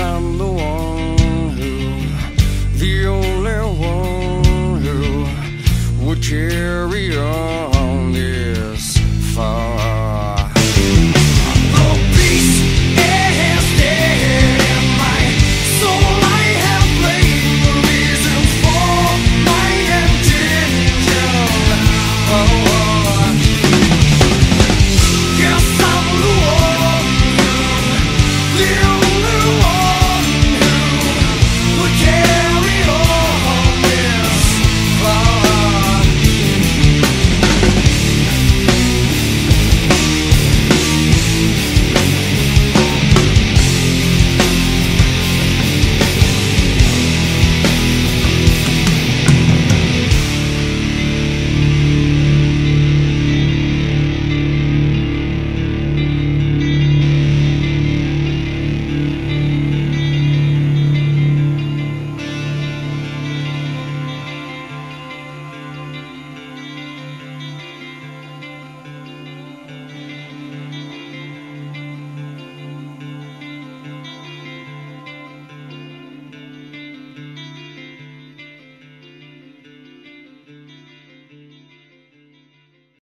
I'm the one who, the only one who would carry on.